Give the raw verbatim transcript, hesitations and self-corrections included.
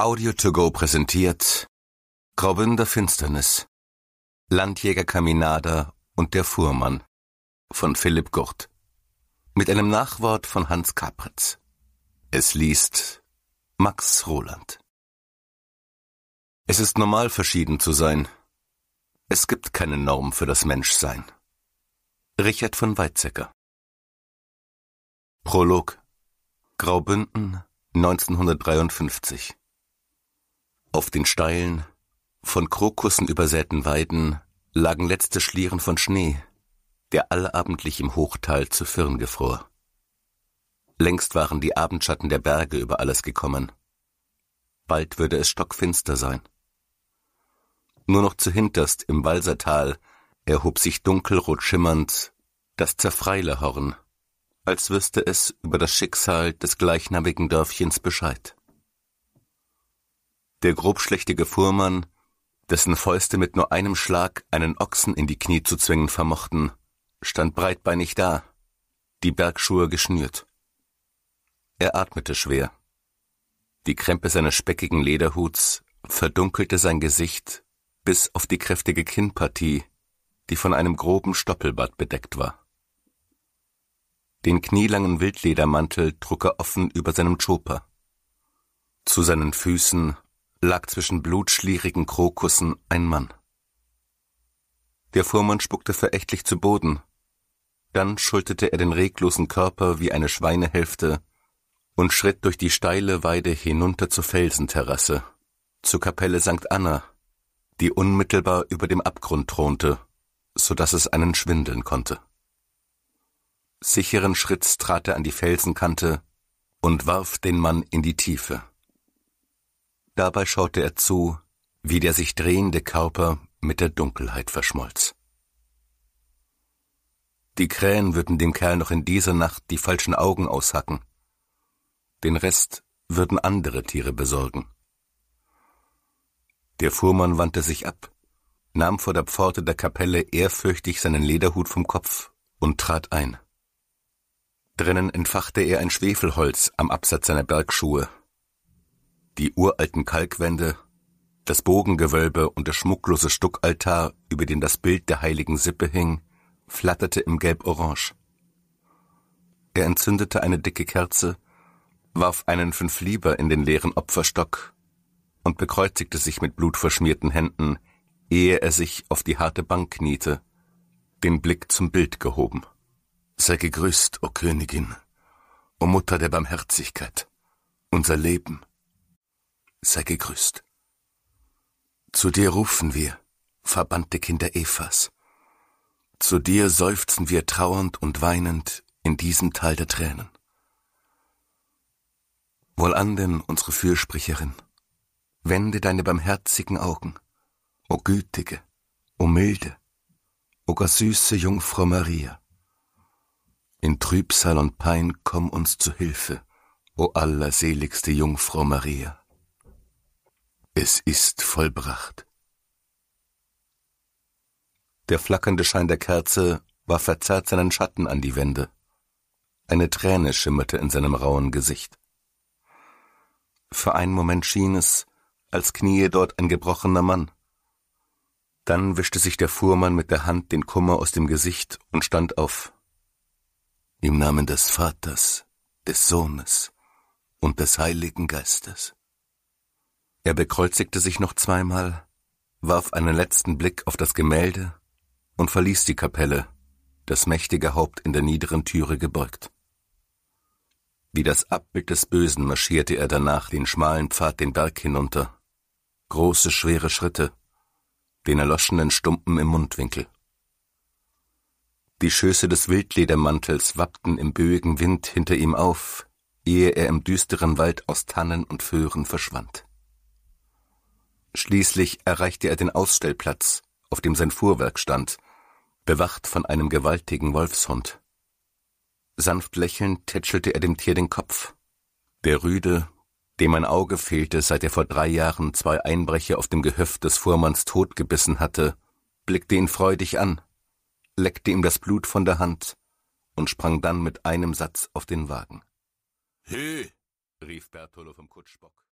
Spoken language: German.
Audio to go präsentiert Graubündner Finsternis, Landjäger Caminada und der Fuhrmann von Philipp Gurt mit einem Nachwort von Hans Kapritz. Es liest Max Roland. Es ist normal, verschieden zu sein. Es gibt keine Norm für das Menschsein. Richard von Weizsäcker. Prolog Graubünden neunzehnhundertdreiundfünfzig. Auf den steilen, von Krokussen übersäten Weiden lagen letzte Schlieren von Schnee, der allabendlich im Hochtal zu Firn gefror. Längst waren die Abendschatten der Berge über alles gekommen. Bald würde es stockfinster sein. Nur noch zu hinterst im Walsertal erhob sich dunkelrot schimmernd das Zerfreilehorn, als wüsste es über das Schicksal des gleichnamigen Dörfchens Bescheid. Der grobschlächtige Fuhrmann, dessen Fäuste mit nur einem Schlag einen Ochsen in die Knie zu zwingen vermochten, stand breitbeinig da, die Bergschuhe geschnürt. Er atmete schwer. Die Krempe seines speckigen Lederhuts verdunkelte sein Gesicht bis auf die kräftige Kinnpartie, die von einem groben Stoppelbart bedeckt war. Den knielangen Wildledermantel trug er offen über seinem Tschoper. Zu seinen Füßen lag zwischen blutschlierigen Krokussen ein Mann. Der Fuhrmann spuckte verächtlich zu Boden. Dann schulterte er den reglosen Körper wie eine Schweinehälfte und schritt durch die steile Weide hinunter zur Felsenterrasse, zur Kapelle Sankt Anna, die unmittelbar über dem Abgrund thronte, so dass es einen schwindeln konnte. Sicheren Schritts trat er an die Felsenkante und warf den Mann in die Tiefe. Dabei schaute er zu, wie der sich drehende Körper mit der Dunkelheit verschmolz. Die Krähen würden dem Kerl noch in dieser Nacht die falschen Augen aushacken. Den Rest würden andere Tiere besorgen. Der Fuhrmann wandte sich ab, nahm vor der Pforte der Kapelle ehrfürchtig seinen Lederhut vom Kopf und trat ein. Drinnen entfachte er ein Schwefelholz am Absatz seiner Bergschuhe. Die uralten Kalkwände, das Bogengewölbe und der schmucklose Stuckaltar, über dem das Bild der heiligen Sippe hing, flatterte im Gelb-Orange. Er entzündete eine dicke Kerze, warf einen Fünflieber in den leeren Opferstock und bekreuzigte sich mit blutverschmierten Händen, ehe er sich auf die harte Bank kniete, den Blick zum Bild gehoben. »Sei gegrüßt, o Königin, o Mutter der Barmherzigkeit, unser Leben. Sei gegrüßt. Zu dir rufen wir, verbannte Kinder Evas. Zu dir seufzen wir trauernd und weinend in diesem Tal der Tränen. Wohlan denn, unsere Fürsprecherin, wende deine barmherzigen Augen, o gütige, o milde, o gar süße Jungfrau Maria. In Trübsal und Pein komm uns zu Hilfe, o allerseligste Jungfrau Maria. Es ist vollbracht.« Der flackernde Schein der Kerze warf verzerrt seinen Schatten an die Wände. Eine Träne schimmerte in seinem rauen Gesicht. Für einen Moment schien es, als kniee dort ein gebrochener Mann. Dann wischte sich der Fuhrmann mit der Hand den Kummer aus dem Gesicht und stand auf. »Im Namen des Vaters, des Sohnes und des Heiligen Geistes.« Er bekreuzigte sich noch zweimal, warf einen letzten Blick auf das Gemälde und verließ die Kapelle, das mächtige Haupt in der niederen Türe gebeugt. Wie das Abbild des Bösen marschierte er danach den schmalen Pfad den Berg hinunter, große, schwere Schritte, den erloschenen Stumpen im Mundwinkel. Die Schöße des Wildledermantels wappten im böigen Wind hinter ihm auf, ehe er im düsteren Wald aus Tannen und Föhren verschwand. Schließlich erreichte er den Ausstellplatz, auf dem sein Fuhrwerk stand, bewacht von einem gewaltigen Wolfshund. Sanft lächelnd tätschelte er dem Tier den Kopf. Der Rüde, dem ein Auge fehlte, seit er vor drei Jahren zwei Einbrecher auf dem Gehöft des Fuhrmanns totgebissen hatte, blickte ihn freudig an, leckte ihm das Blut von der Hand und sprang dann mit einem Satz auf den Wagen. »Hü«, rief Bertolo vom Kutschbock.